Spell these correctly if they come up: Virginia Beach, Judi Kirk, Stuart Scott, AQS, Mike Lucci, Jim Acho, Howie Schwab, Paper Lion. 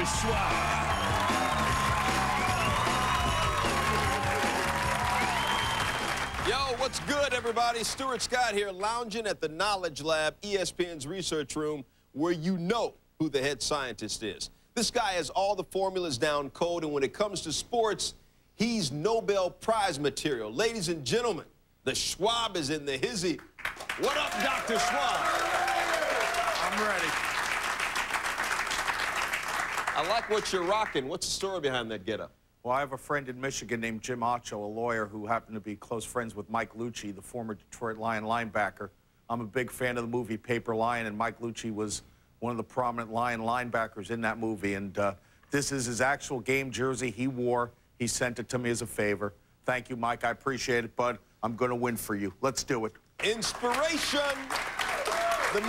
Howie Schwab. Yo, what's good, everybody? Stuart Scott here, lounging at the Knowledge Lab, ESPN's research room, where you know who the head scientist is. This guy has all the formulas down cold, and when it comes to sports, he's Nobel Prize material. Ladies and gentlemen, the Schwab is in the hizzy. What up, Dr. Schwab? I'm ready. I like what you're rocking. What's the story behind that getup? Well, I have a friend in Michigan named Jim Acho, a lawyer who happened to be close friends with Mike Lucci, the former Detroit Lion linebacker. I'm a big fan of the movie Paper Lion, and Mike Lucci was one of the prominent Lion linebackers in that movie. And this is his actual game jersey he wore. He sent it to me as a favor. Thank you, Mike. I appreciate it, bud. I'm going to win for you. Let's do it. Inspiration. The man